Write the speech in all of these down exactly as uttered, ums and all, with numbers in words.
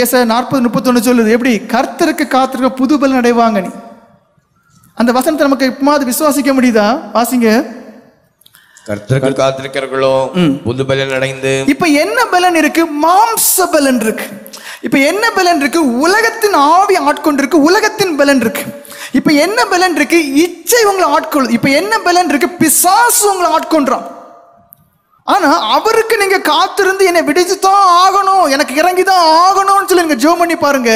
ஏச நாற்பது முப்பத்தொன்னு சொல்லுது எப்படி கர்த்தருக்கு காத்திருக்க புதுபலன் அடைவாங்க. நீ அந்த வசனத்தை நமக்கு இப்பமாவது விசுவாசிக்க முடியுதா? வாசிங்க. கர்த்தருக்கு காத்திருக்கிறீர்களோ புது பலன் அடைந்து. இப்ப என்ன பலன் இருக்கு? மாம்ச பலன் இருக்கு. இப்ப என்ன பலன் இருக்கு? உலகத்தின் ஆவி ஆட்கொண்டிருக்கு, உலகத்தின் பலன் இருக்கு. இப்ப என்ன பலன் இருக்கு? இச்சை உங்களை ஆட்கொள்ளுது. இப்ப என்ன பலன் இருக்கு? பிசாசு உங்களை ஆட்கொண்டான். ஆனா அவருக்கு நீங்க காத்திருந்து என்னை விடுச்சுதான் ஆகணும், எனக்கு இறங்கிதான் ஆகணும்னு சொல்லி நீங்க ஜெபம் பண்ணி பாருங்க.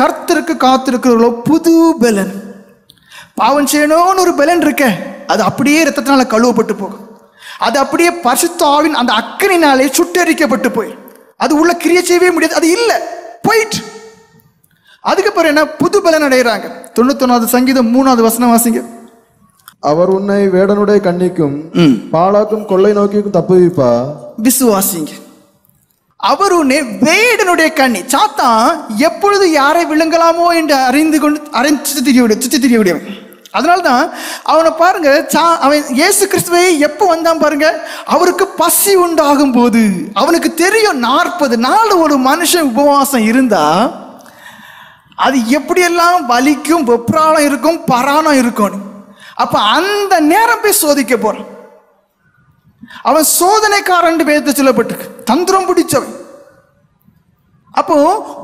கர்த்தருக்கு காத்திருக்கிறவர்களோ புது பலன். பாவம் செய்யணும்னு ஒரு பலன் இருக்க, அது அப்படியே ரத்தத்தினால கழுவப்பட்டு போகும். அது அப்படியே பரிசுத்த ஆவியின் அந்த அக்கனினாலே சுட்டெரிக்கப்பட்டு போய் அது உள்ள கிரியை செய்யவே முடியாது, அது இல்லை போயிட்டு. அதுக்கப்புறம் என்ன? புது பலன் அடைகிறாங்க. தொண்ணூத்தி ஒன்னாவது சங்கீதம் மூணாவது வசனம் வாசிங்க. அவர் உன்னை வேடனுடைய கண்ணிக்கும் பாலாக்கும் கொள்ளை நோக்கிக்கும் தப்புவிப்பா. விசுவாசிங்க. அவர் உன்னை வேடனுடைய கண்ணி. சாத்தான் எப்பொழுது யாரை விழுங்கலாமோ என்று அறிந்து கொண்டு அரைஞ்சு திரிய சுற்றி திரிய விடுவேன். அதனால்தான் அவனை பாருங்க, சா அவன் இயேசு கிறிஸ்துவை எப்போ வந்தான் பாருங்க, அவருக்கு பசி உண்டாகும் போது. அவனுக்கு தெரியும் நாற்பது நாள் ஒரு மனுஷன் உபவாசம் இருந்தா அது எப்படியெல்லாம் வலிக்கும், வெப்ராளம் இருக்கும், பராணம் இருக்கும். அப்ப அந்த நேரம் போய் சோதிக்க போறான். அவன் சோதனைக்காரன் பேர்த்து சொல்லப்பட்டிருக்கு, தந்திரம் பிடிச்சவன். அப்போ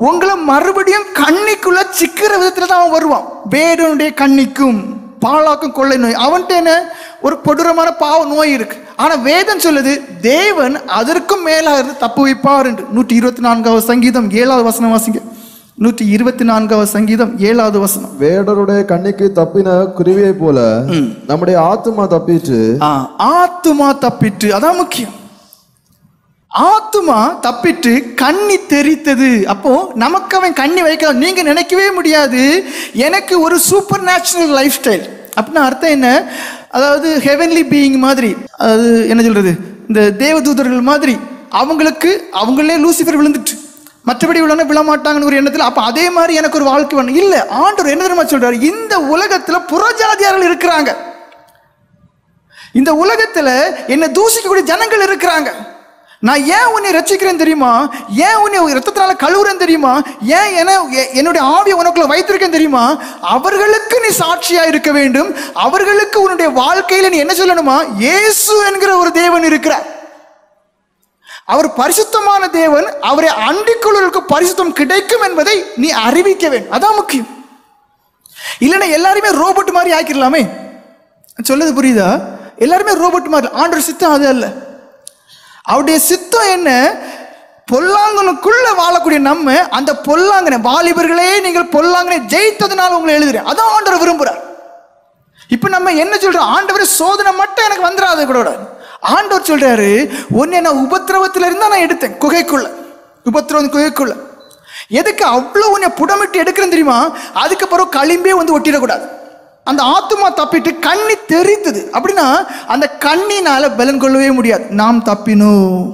உங்களை மறுபடியும் கண்ணிக்குள்ள சிக்கிற விதத்துல தான் அவன் வருவான். வேடனுடைய கண்ணிக்கும் பாலாக்கும் கொள்ளை நோய். அவன்கிட்ட என்ன ஒரு கொடூரமான பாவ நோய் இருக்கு. ஆனா வேதம் சொல்லுது தேவன் அதற்கும் மேலாக இருந்து தப்பு வைப்பார் என்று. நூற்றி இருபத்தி நான்காவது சங்கீதம் ஏழாவது வசனம் வாசிங்க. நூற்றி இருபத்தி நான்காவது சங்கீதம் ஏழாவது வசனம். வேடருடைய கண்ணிக்கு தப்பின குருவியை போல நம்முடைய ஆத்துமா தப்பிட்டு. ஆத்துமா தப்பிட்டு, அதான் முக்கியம். ஆத்துமா தப்பிட்டு கண்ணி தெரித்தது. அப்போ நமக்கு அவன் கண்ணி வைக்கலாம். நீங்க நினைக்கவே முடியாது எனக்கு ஒரு சூப்பர் நேச்சுரல் லைஃப் ஸ்டைல் அப்படின்னா அர்த்தம் என்ன? அதாவது ஹெவன்லி பீயிங் மாதிரி, அதாவது என்ன சொல்றது, இந்த தேவதூதர்கள் மாதிரி. அவங்களுக்கு அவங்களே லூசிஃபர் விழுந்துட்டு மற்றபடி உள்ளவன விழமாட்டாங்கன்னு ஒரு எண்ணத்தில். அப்போ அதே மாதிரி எனக்கு ஒரு வாழ்க்கை வேணும். இல்லை, ஆண்டவர் என்ன தெரியுமா சொல்றாரு? இந்த உலகத்தில் புறஜாதியார்கள் இருக்கிறாங்க, இந்த உலகத்தில் என்னை தூசிக்கக்கூடிய ஜனங்கள் இருக்கிறாங்க. நான் ஏன் உன்னை ரசிக்கிறேன் தெரியுமா? ஏன் உன்னை ரத்தத்தினால கழுவுறேன் தெரியுமா? ஏன் என என்னுடைய ஆவியை உனக்குள்ள வைத்திருக்கேன் தெரியுமா? அவர்களுக்கு நீ சாட்சியா இருக்க வேண்டும். அவர்களுக்கு உன்னுடைய வாழ்க்கையில் நீ என்ன சொல்லணுமா? இயேசு என்கிற ஒரு தேவன் இருக்கிறார். அவர் பரிசுத்தமான தேவன். அவரை அண்டிக்குள்ளவர்களுக்கு பரிசுத்தம் கிடைக்கும் என்பதை நீ அறிவிக்க வேண்டும். அதான் முக்கியம். இல்லைன்னா எல்லாருமே ரோபோட் மாதிரி ஆக்கிடலாமே. சொல்லுது புரியுதா? எல்லாருமே ரோபோட் மாதிரி. ஆண்டவர் சித்தம் அது அல்ல. அவருடைய சித்தம் என்ன? பொல்லாங்கனுக்குள்ள வாழக்கூடிய நம்ம அந்த பொல்லாங்கனை, வாலிபர்களே நீங்கள் பொல்லாங்கனை ஜெயித்ததுனால உங்களை எழுதுறேன், அதான் ஆண்டவர் விரும்புகிறார். இப்போ நம்ம என்ன சொல்றோம்? ஆண்டவரை சோதனை மட்டும் எனக்கு வந்துடாது கூட. ஆண்டவர் சொல்றாரு, ஒன்னு நான் உபத்திரவத்தில் இருந்தா நான் எடுத்தேன், குகைக்குள்ள உபத்திரவம் குகைக்குள்ள. எதுக்கு அவ்வளோ உன்னை புடமிட்டு எடுக்கிறேன்னு தெரியுமா? அதுக்கப்புறம் களிம்பே வந்து ஒட்டிடக்கூடாது. அந்த ஆத்துமா தப்பிட்டு கண்ணி தெரித்தது அப்படின்னா அந்த கண்ணினால பலன் கொள்ளவே முடியாது. நாம் தப்பினோம்.